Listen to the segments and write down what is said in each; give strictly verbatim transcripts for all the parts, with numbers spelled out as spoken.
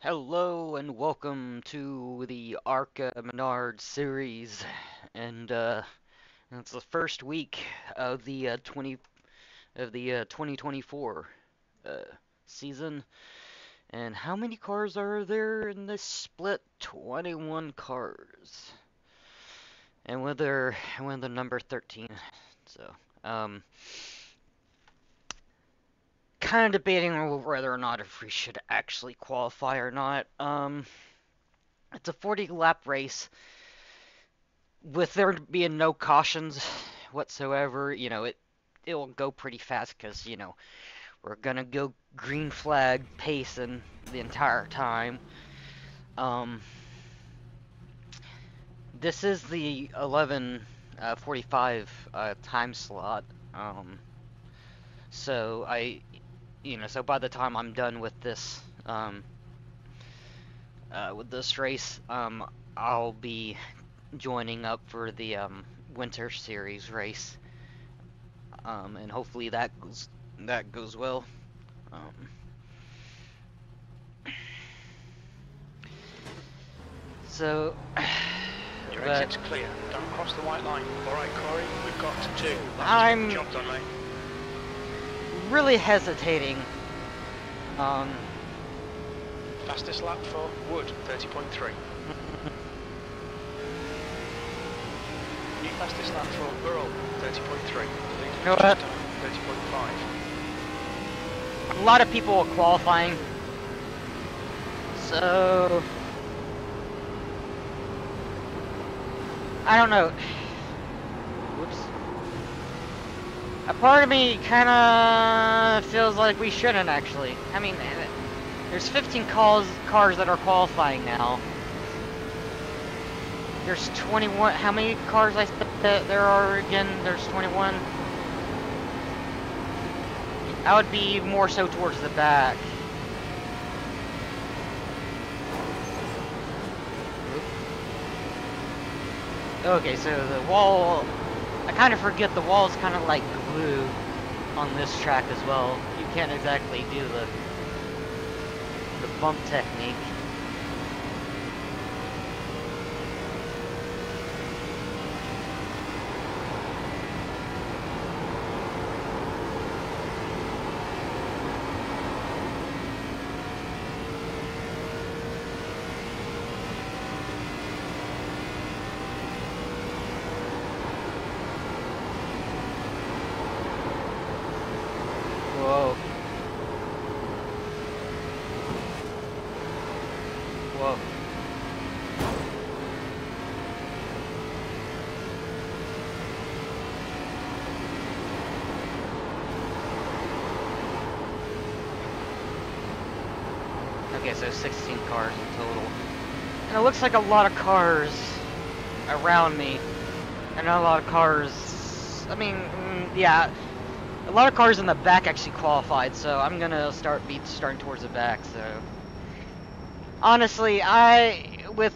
Hello and welcome to the ARCA Menard series, and uh, it's the first week of the uh, twenty of the uh, twenty twenty-four uh, season. And how many cars are there in this split? twenty-one cars, and with their with the number thirteen. So, um, kind of debating on whether or not if we should actually qualify or not. Um, it's a forty lap race with there being no cautions whatsoever. You know, it it will go pretty fast because, you know, we're gonna go green flag pacing the entire time. Um, this is the eleven forty-five uh, time slot. Um, so I. You know, so by the time I'm done with this, um, uh, with this race, um, I'll be joining up for the um, Winter Series race, um, and hopefully that goes that goes well. Um, so your but, exit's clear. Don't cross the white line. All right, Corey, we've got to do. That's I'm. Job done, mate. Really hesitating. Um, Fastest lap for Wood, thirty point three. New fastest lap for Earl, thirty point three. You know what? thirty point five. A lot of people are qualifying, so I don't know. Whoops. A part of me kind of feels like we shouldn't actually. I mean, there's fifteen calls, cars that are qualifying now. There's twenty-one. How many cars I that there are again? There's twenty-one. I would be more so towards the back. Okay, so the wall. I kind of forget the wall's kind of like glue on this track as well. You can't exactly do the the bump technique. Okay, so sixteen cars in total. And it looks like a lot of cars around me. And not a lot of cars... I mean, yeah. A lot of cars in the back actually qualified, so I'm gonna start be starting towards the back, so... Honestly, I... With...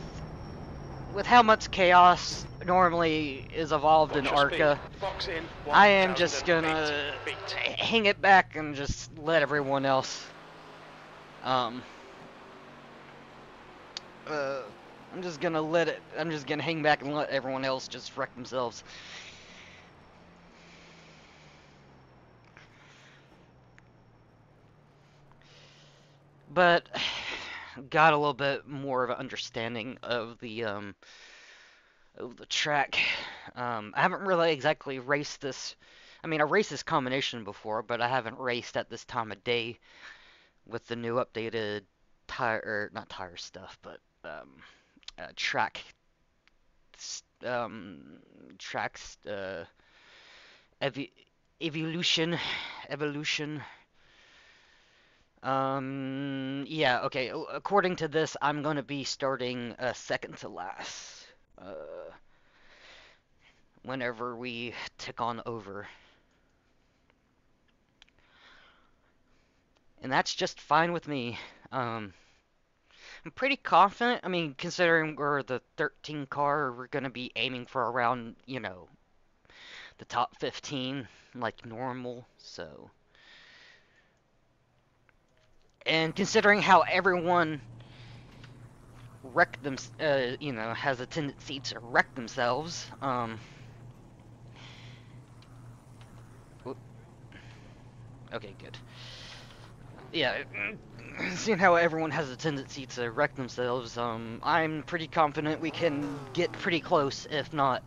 With how much chaos normally is evolved in ARCA, I am just gonna hang it back and just let everyone else... Um... Uh, I'm just gonna let it, I'm just gonna hang back and let everyone else just wreck themselves. But, got a little bit more of an understanding of the, um, of the track. Um, I haven't really exactly raced this, I mean, I raced this combination before, but I haven't raced at this time of day with the new updated tire, not tire stuff, but Um, uh, track, um, tracks, uh, ev evolution, evolution, um, yeah, okay, according to this, I'm going to be starting, uh, second to last, uh, whenever we tick on over, and that's just fine with me. um, I'm pretty confident. I mean, considering we're the thirteen car, we're going to be aiming for around, you know, the top fifteen, like normal, so. And considering how everyone wreck them, uh, you know, has a tendency to wreck themselves. Um, okay, good. Yeah, seeing how everyone has a tendency to wreck themselves, um, I'm pretty confident we can get pretty close, if not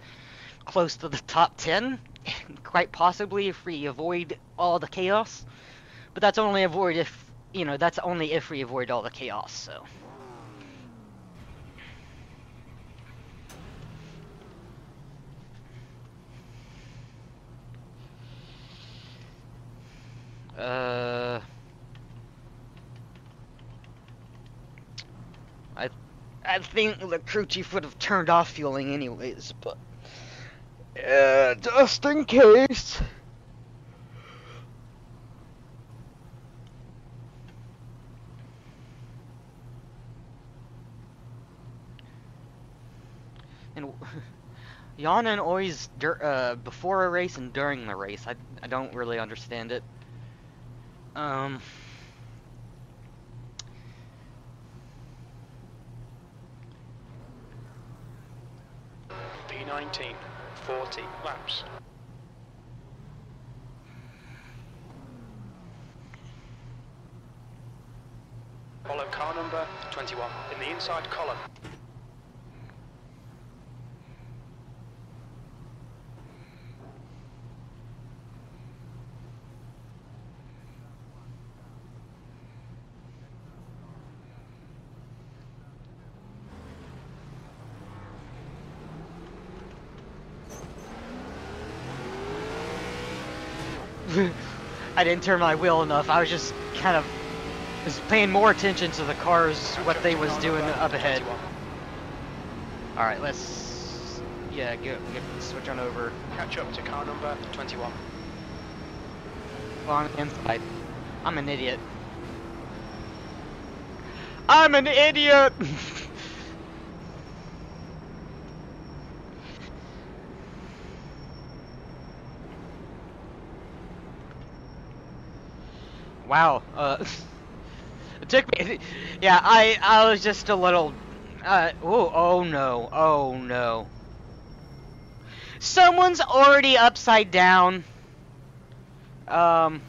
close to the top ten, quite possibly if we avoid all the chaos. But that's only avoid if, you know, that's only if we avoid all the chaos, so. Uh, I, I think Lucrucci would have turned off fueling anyways, but uh, just in case. And Yannan always uh, before a race and during the race. I I don't really understand it. Um, P nineteen, forty laps. Follow car number twenty-one in the inside column. I didn't turn my wheel enough. I was just kind of was paying more attention to the cars, what they was doing up ahead. All right, let's yeah, go, go switch on over. Catch up to car number twenty-one. Well, I'm inside. I'm an idiot. I'm an idiot. Wow, uh, it took me, yeah, I, I was just a little, uh, oh, oh no, oh no. Someone's already upside down. Um.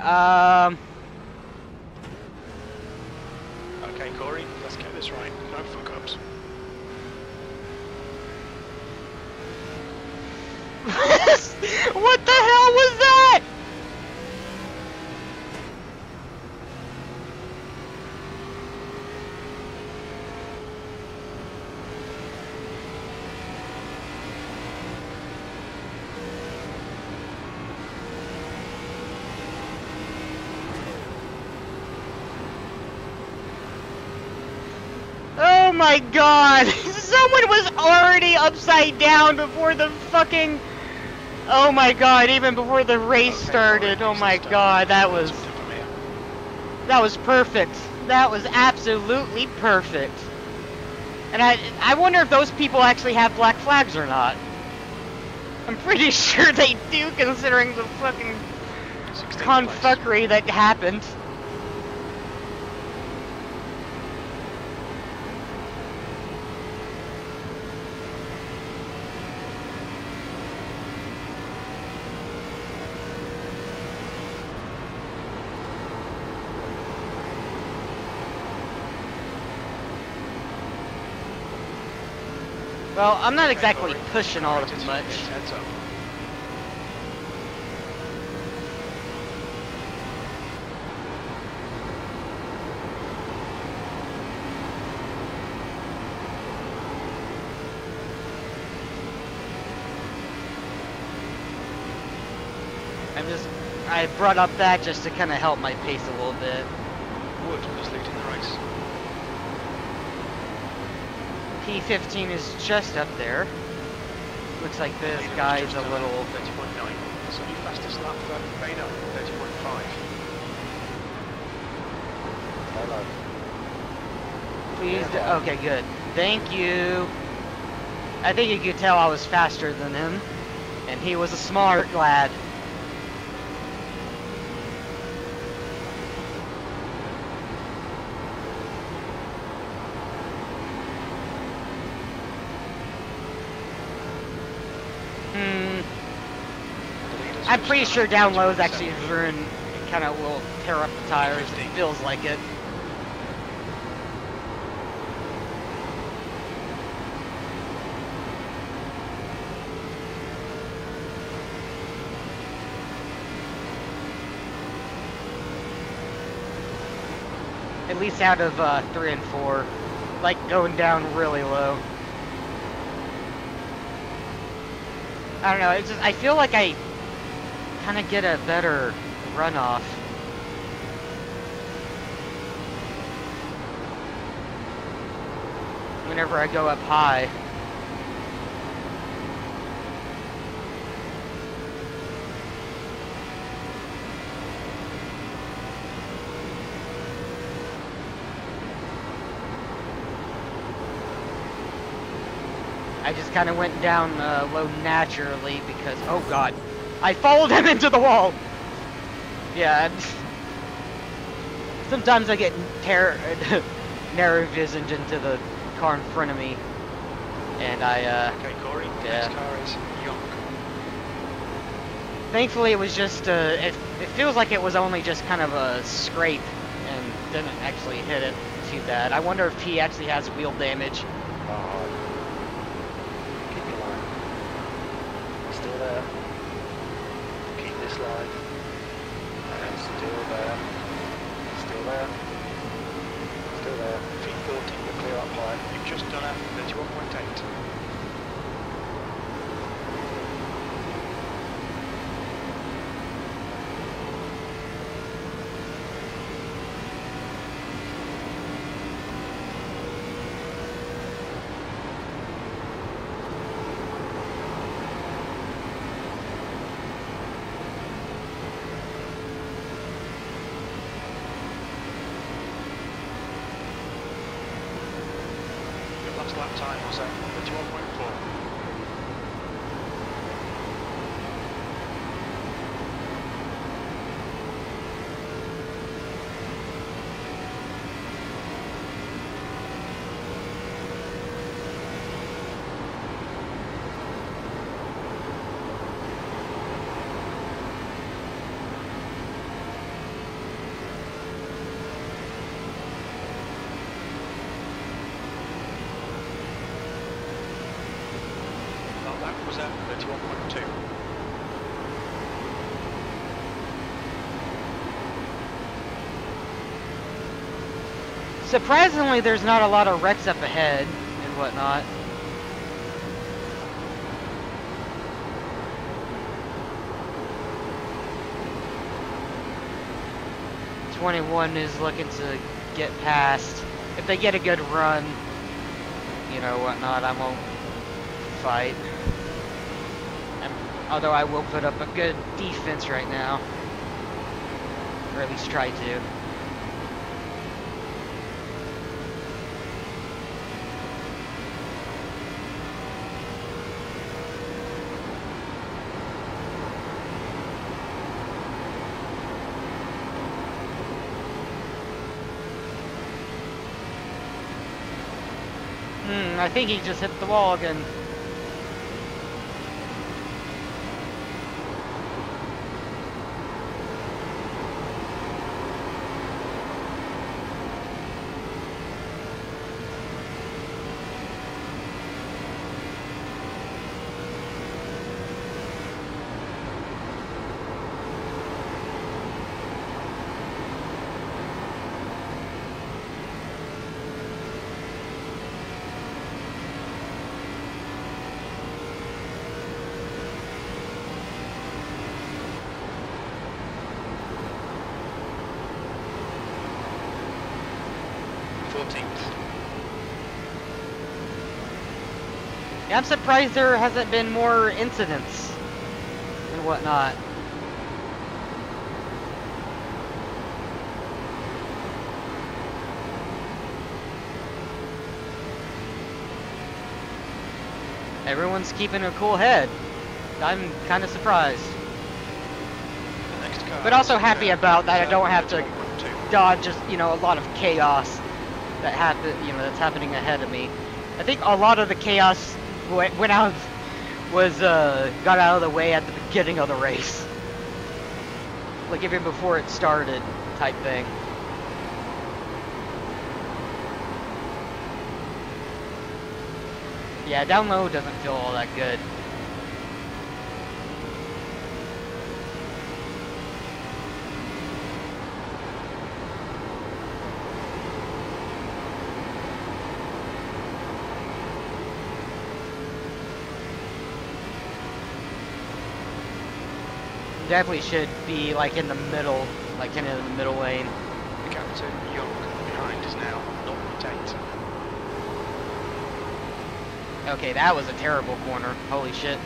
Um. Okay, Corey, let's get this right, no fuck-ups. What the hell was that? Oh my god! Someone was already upside down before the fucking... Oh my god, even before the race started, oh my god, that was, that was perfect. That was absolutely perfect. And I, I wonder if those people actually have black flags or not. I'm pretty sure they do, considering the fucking confuckery that happened. Well, I'm not exactly pushing all that much. I'm just, I brought up that just to kind of help my pace a little bit. Wood was leading the race. P fifteen is just up there. Looks like this guy's a little... thirty point nine. So your fastest lap for Maynard, thirty point five. Hello. Please, yeah. Okay, good. Thank you. I think you could tell I was faster than him. And he was a smart lad. I'm pretty sure down low is actually his ruin. It kind of will tear up the tires. It feels like it. At least out of uh, three and four, like going down really low. I don't know. It's just I feel like I kind of get a better runoff. Whenever I go up high. I just kind of went down uh, low naturally because, oh god, I followed him into the wall! Yeah, sometimes I get ter narrow visioned into the car in front of me, and I, uh, okay, Corey, yeah. Next car is Yonk. Thankfully it was just, uh, it, it feels like it was only just kind of a scrape, and didn't actually hit it too bad. I wonder if he actually has wheel damage. Uh-huh. There. Keep this line. And still there. Still there. Still there. Feet fourteen, you're clear up high. You've just done a thirty-one point eight. Lap time was at thirty-one point four. Surprisingly, there's not a lot of wrecks up ahead and whatnot. twenty-one is looking to get past. If they get a good run, you know, whatnot, I won't fight. And, although I will put up a good defense right now. Or at least try to. I think he just hit the wall again. I'm surprised there hasn't been more incidents and whatnot. Everyone's keeping a cool head. I'm kind of surprised. But also happy about that I don't have to dodge just, you know, a lot of chaos that happen, you know, that's happening ahead of me. I think a lot of the chaos when I was, uh, got out of the way at the beginning of the race. like even before it started type thing. Yeah, down low doesn't feel all that good. Definitely should be like in the middle, like in the middle lane. The Captain York behind is now zero point eight. Okay, that was a terrible corner. Holy shit.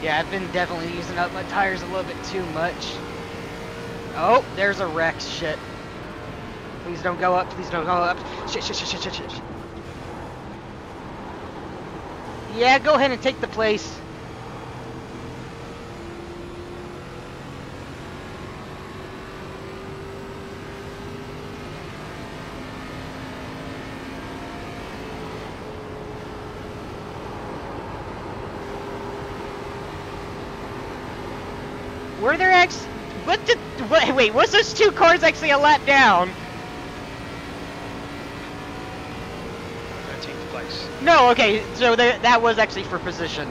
Yeah, I've been definitely using up my tires a little bit too much. Oh, there's a wreck. Shit. Please don't go up. Please don't go up. Shit, shit, shit, shit, shit, shit. Yeah, go ahead and take the place. Were there ex- what did- what, wait, was those two cars actually a lap down? Thirteenth place. No, okay, so th that was actually for position.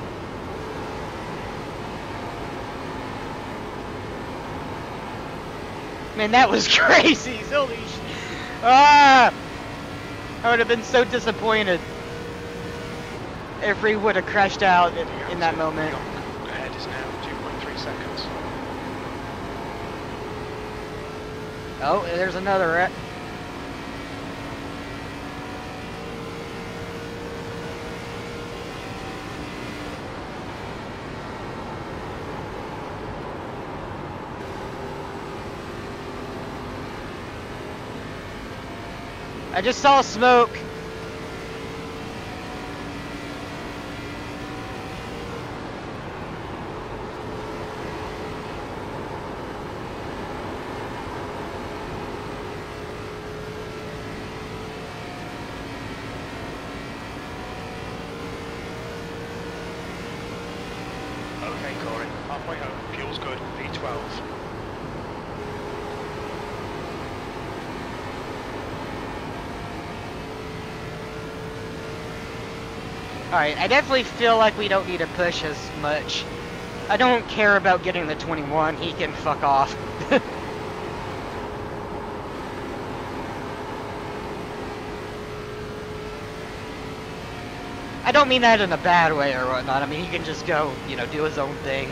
Man, that was crazy, holy sh- Ah! I would have been so disappointed if we would have crashed out in, in that moment. Ahead is now two point three seconds. Oh, there's another wreck. I just saw smoke. Alright, I definitely feel like we don't need to push as much. I don't care about getting the twenty-one, he can fuck off. I don't mean that in a bad way or whatnot, I mean he can just go, you know, do his own thing.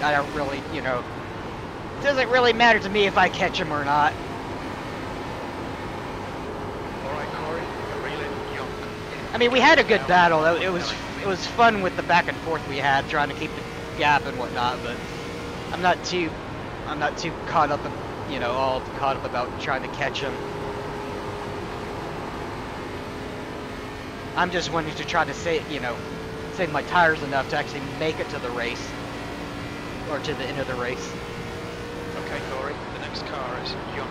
I don't really, you know, it doesn't really matter to me if I catch him or not. I mean, we had a good battle. It was it was fun with the back and forth we had, trying to keep the gap and whatnot. But I'm not too I'm not too caught up, in, you know, all caught up about trying to catch him. I'm just wanting to try to save, you know, save my tires enough to actually make it to the race or to the end of the race. Okay, Corey. The next car is Young.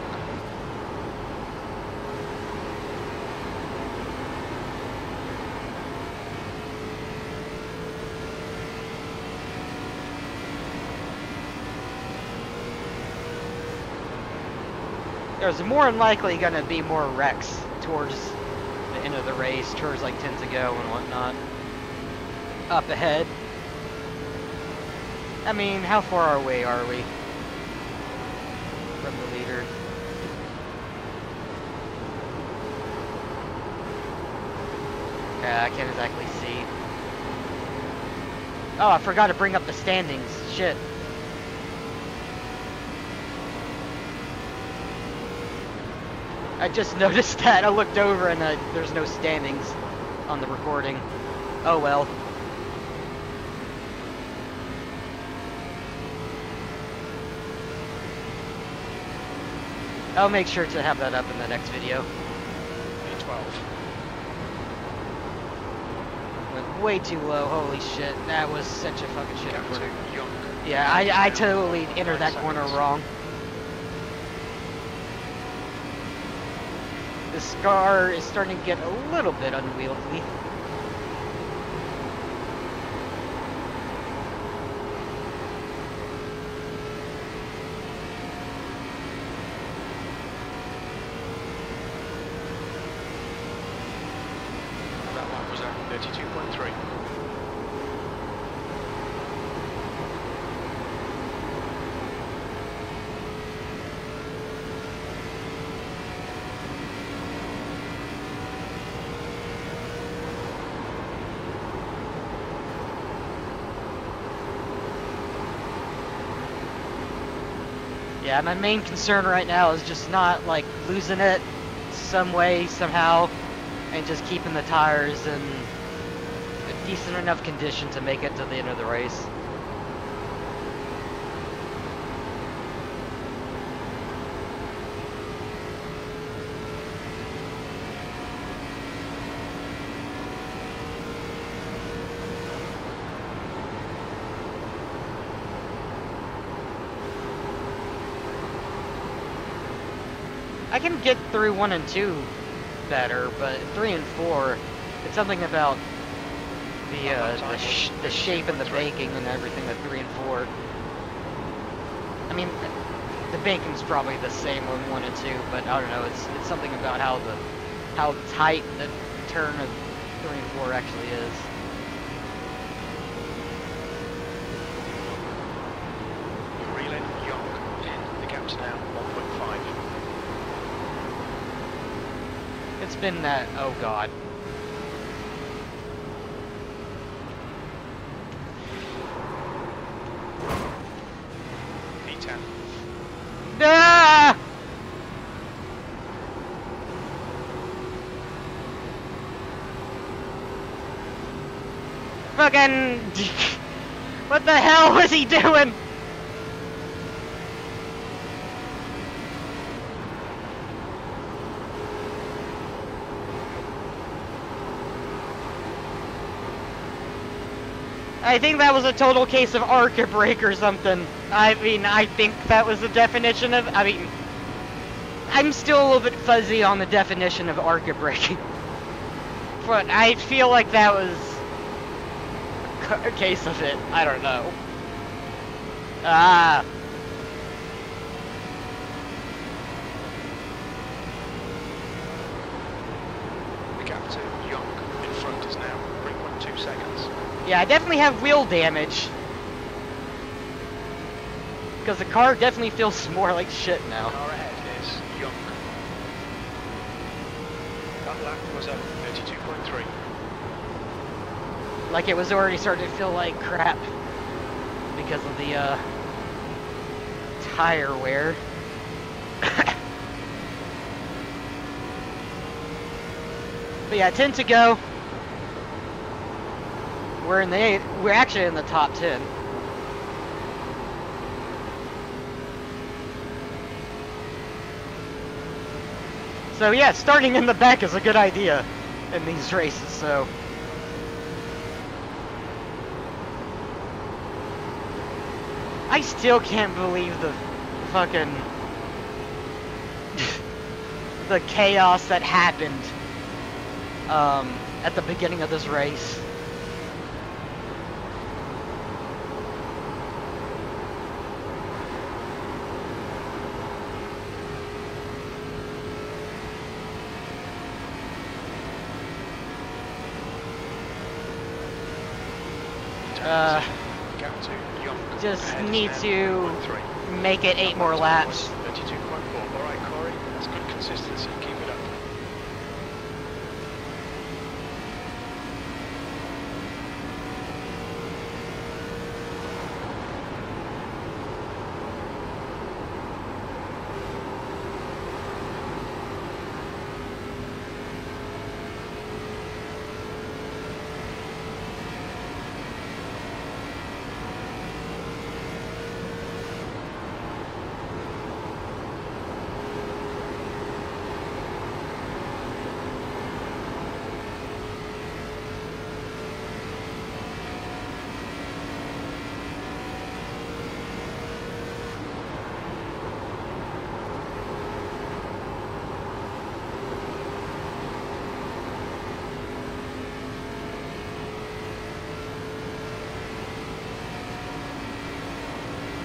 There's more than likely going to be more wrecks towards the end of the race, towards like ten to go and whatnot. Up ahead. I mean, how far away are we from the leader? Yeah, I can't exactly see. Oh, I forgot to bring up the standings. Shit. I just noticed that. I looked over and uh, there's no standings on the recording. Oh well. I'll make sure to have that up in the next video. twelve. Way too low, holy shit. That was such a fucking shit corner. Yeah, I, I totally entered that corner wrong. The Scar is starting to get a little bit unwieldy. Yeah, my main concern right now is just not, like, losing it some way, somehow, and just keeping the tires in a decent enough condition to make it to the end of the race. I can get through one and two better, but three and four, it's something about the uh, the, sh the shape and the banking and everything with three and four. I mean, the banking's probably the same on one and two, but I don't know. It's it's something about how the how tight the turn of three and four actually is. It's been that, oh god. Peter. Nah! Fucking... What the hell was he doing? I think that was a total case of ARCA break or something. I mean, I think that was the definition of... I mean... I'm still a little bit fuzzy on the definition of ARCA break. But I feel like that was... a case of it. I don't know. Ah... Yeah, I definitely have wheel damage. Because the car definitely feels more like shit now. Car ahead is Young. That lap was at thirty-two point three. Like it was already starting to feel like crap because of the uh, tire wear. But yeah, ten to go. We're in the eight, we're actually in the top ten. So yeah, starting in the back is a good idea in these races, so. I still can't believe the fucking the chaos that happened um, at the beginning of this race. Uh, Just need to make it eight more laps.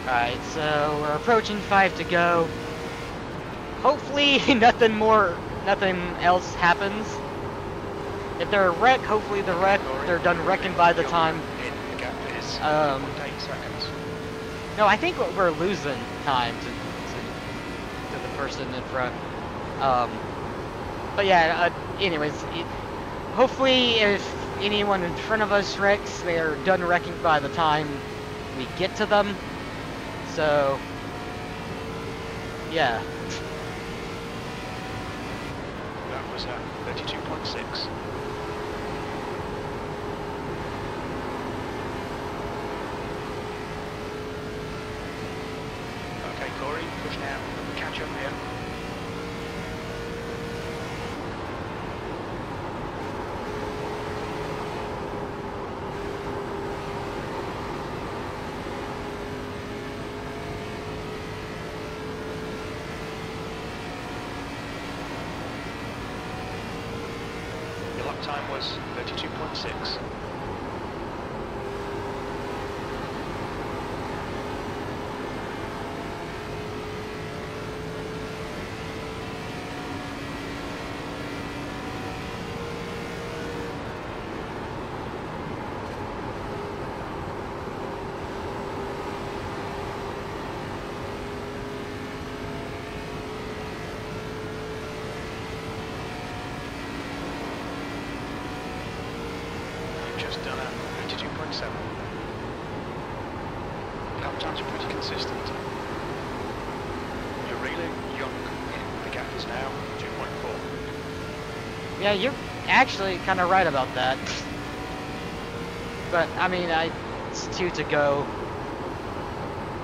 Alright, so we're approaching five to go. Hopefully nothing more, nothing else happens. If they're a wreck, hopefully the wreck, they're done wrecking by the time. Um, no, I think we're losing time to, to, to the person in front. Um, but yeah, uh, anyways, it, hopefully if anyone in front of us wrecks, they're done wrecking by the time we get to them. So, yeah. That was at thirty-two point six. Okay, Corey, push now. Catch up here. Time was thirty-two point six. Done at thirty-two point seven. Lap times are pretty consistent. You're really young. The gap is now two point four. Yeah, you're actually kind of right about that. But I mean, I, it's two to go.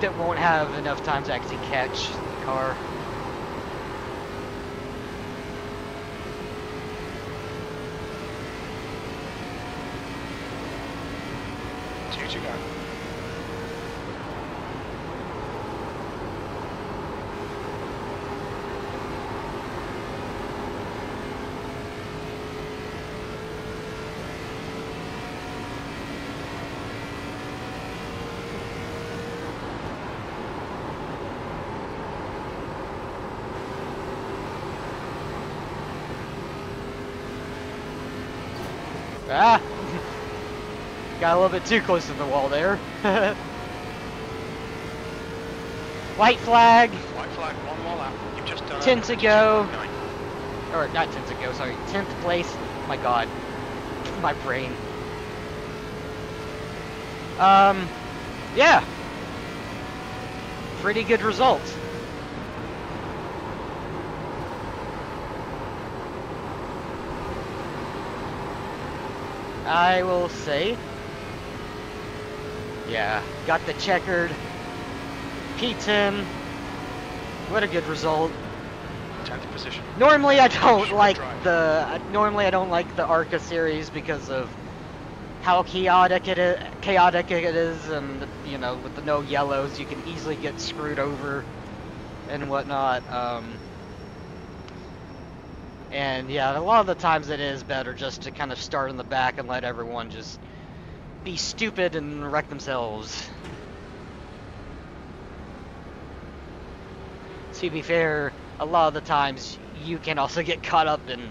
That won't have enough time to actually catch the car. Ah! Got a little bit too close to the wall there. White flag. White flag, one more lap. You've just done ten to go. Nine. Or not ten to go, sorry. Tenth place. My God, my brain. Um, yeah. Pretty good result. I will say, yeah, got the checkered P ten. What a good result. tenth position. Normally I don't like the normally I don't like the ARCA series because of how chaotic it is, chaotic it is, and you know, with the no yellows, you can easily get screwed over and whatnot. Um, And yeah, a lot of the times it is better just to kind of start in the back and let everyone just be stupid and wreck themselves. To be fair, a lot of the times you can also get caught up in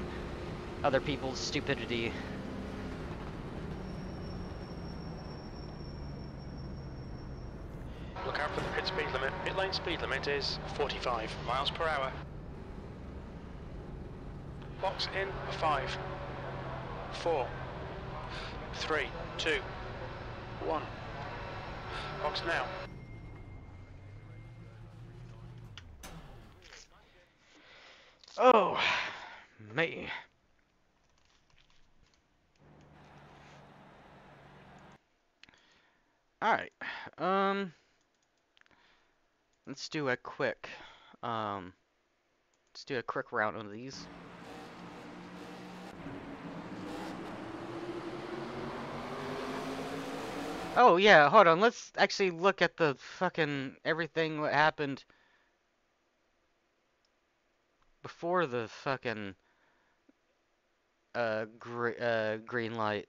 other people's stupidity. out for the pit speed limit. Pit lane speed limit is forty-five miles per hour. Box in five, four, three, two, one. Box now. Oh, me. Alright, um, let's do a quick, um, let's do a quick round of these. Oh yeah, hold on, let's actually look at the fucking everything that happened before the fucking, uh, gr uh green light.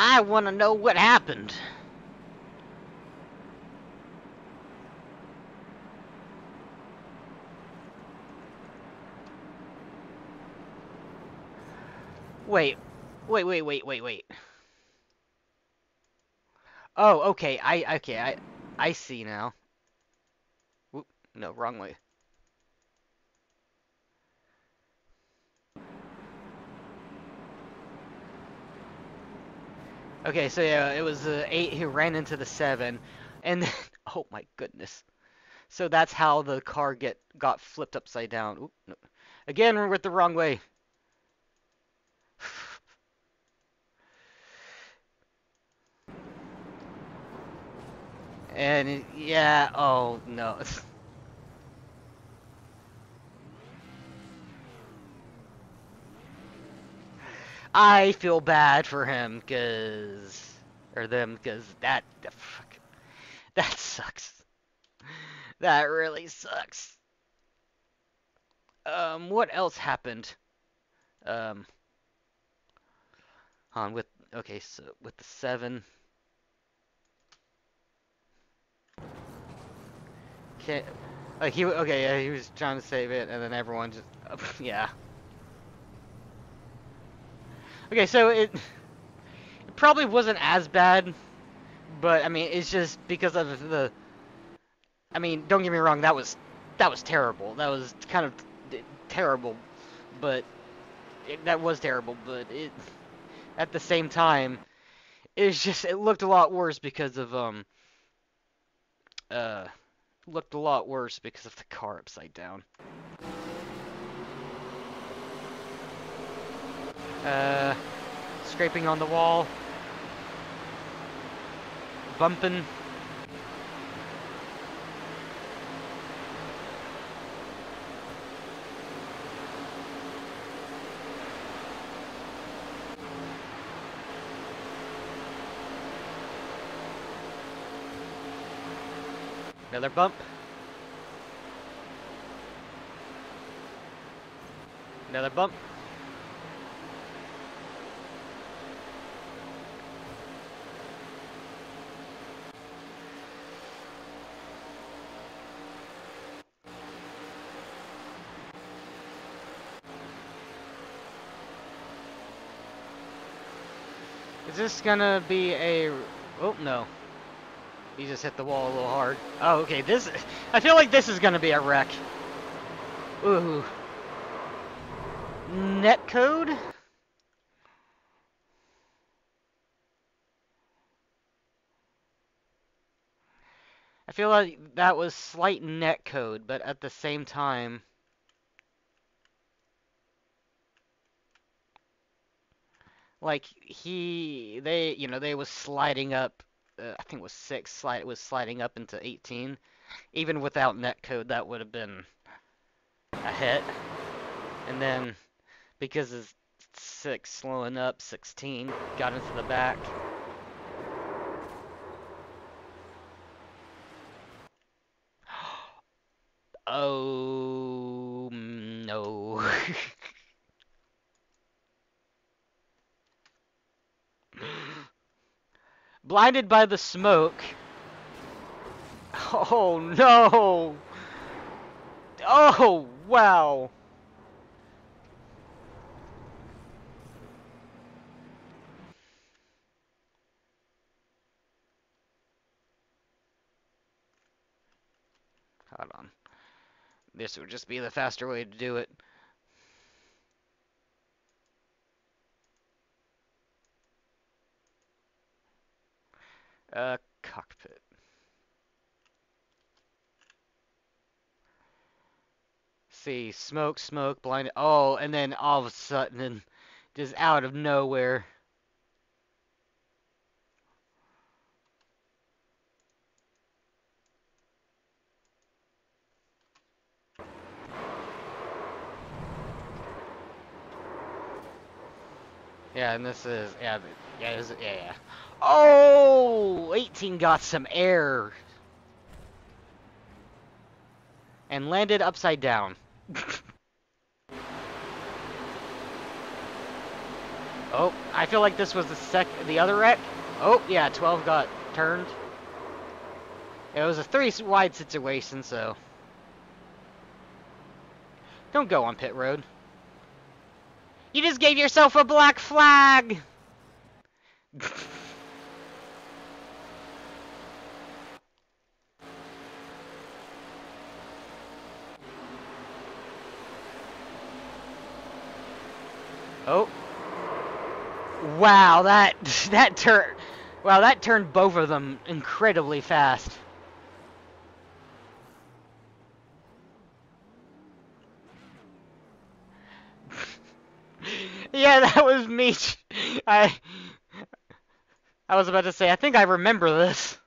I want to know what happened. Wait, wait, wait, wait, wait, wait. Oh, okay, I, okay, I, I see now. Whoop, no, wrong way. Okay, so yeah, it was the eight who ran into the seven, and then, oh my goodness. So that's how the car get got flipped upside down. Oop, no. Again, we're with the wrong way. And, it, yeah, oh no. I feel bad for him, cause, or them, cause that, fuck, that sucks. That really sucks. Um, what else happened? Um, on with, okay, so with the seven. Okay, like he, okay, yeah, he was trying to save it, and then everyone just, uh, yeah. Okay, so it, it probably wasn't as bad, but I mean, it's just because of the, I mean, don't get me wrong, that was, that was terrible, that was kind of terrible, but, it, that was terrible, but it, at the same time, it's just, it looked a lot worse because of, um, uh, looked a lot worse because of the car upside down. Uh, scraping on the wall, bumping. Another bump. Another bump. Is this gonna be a... Oh, no. He just hit the wall a little hard. Oh, okay, this... I feel like this is gonna be a wreck. Ooh. Netcode? I feel like that was slight netcode, but at the same time... Like, he, they, you know, they was sliding up, uh, I think it was six, slide, was sliding up into eighteen. Even without netcode, that would have been a hit. And then, because it's six slowing up, sixteen, got into the back. Oh, no. Blinded by the smoke. Oh no! Oh well. Hold on. This would just be the faster way to do it. Uh, cockpit. See, smoke, smoke, blind. Oh, and then all of a sudden, and just out of nowhere. Yeah, and this is, yeah, yeah, this is, yeah, yeah. Oh, eighteen got some air. And landed upside down. Oh, I feel like this was the sec, the other wreck. Oh, yeah, twelve got turned. It was a three-wide situation, so. Don't go on pit road. You just gave yourself a black flag! Oh. Wow, that, that turn, wow, that turned both of them incredibly fast. Yeah, that was me. I I was about to say, I think I remember this.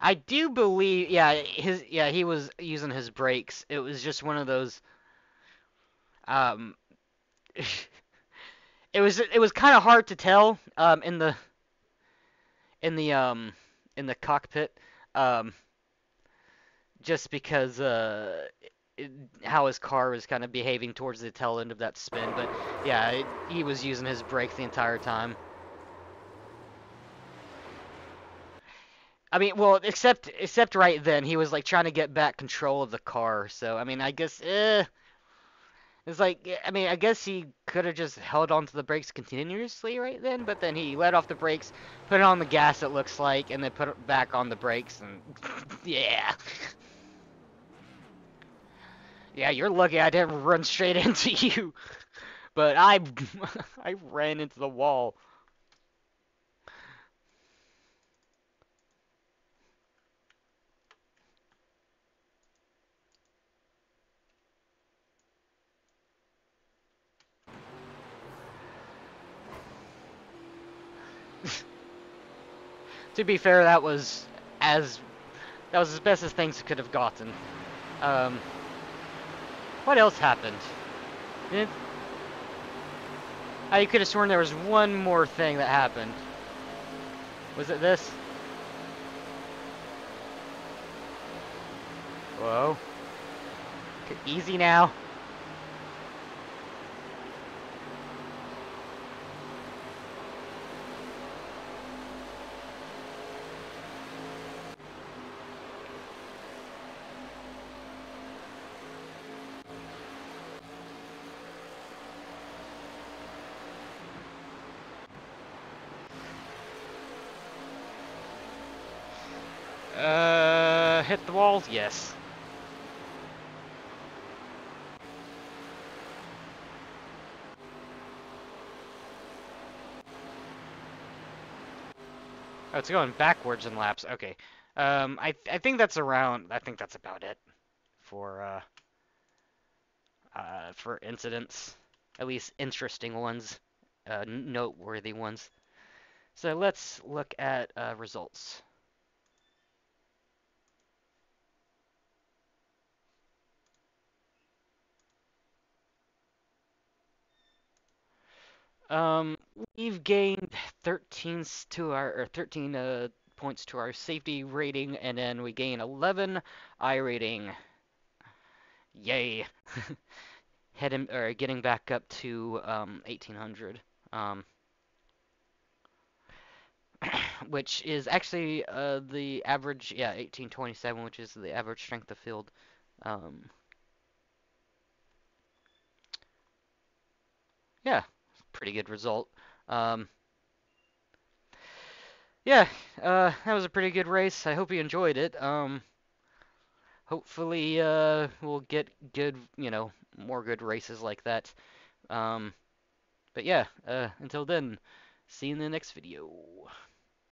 I do believe, yeah, his yeah, he was using his brakes. It was just one of those um it was it was kind of hard to tell um in the in the um in the cockpit. Um, just because uh, it, how his car was kind of behaving towards the tail end of that spin, but yeah, it, he was using his brake the entire time. I mean, well, except except right then, he was like trying to get back control of the car. So I mean, I guess eh, it's like I mean, I guess he could have just held on to the brakes continuously right then, but then he let off the brakes, put it on the gas, it looks like, and then put it back on the brakes, and yeah. Yeah, you're lucky I didn't run straight into you, but I, I ran into the wall. To be fair, that was as that was as best as things could have gotten. Um, what else happened? It, I could have sworn there was one more thing that happened. Was it this? Whoa! Easy now. Uh, hit the wall? Yes. Oh, it's going backwards in laps. Okay. Um, I I think that's around. I think that's about it for uh, uh for incidents, at least interesting ones, uh, noteworthy ones. So let's look at uh, results. Um, we've gained thirteens to our, or thirteen uh, points to our safety rating, and then we gain eleven I rating. Yay! Heading or getting back up to um eighteen hundred. Um, which is actually uh, the average, yeah, eighteen twenty-seven, which is the average strength of field. Um, yeah, pretty good result. Um, yeah, uh, that was a pretty good race. I hope you enjoyed it. Um, hopefully uh, we'll get good, you know, more good races like that. Um, but yeah, uh, until then, see you in the next video.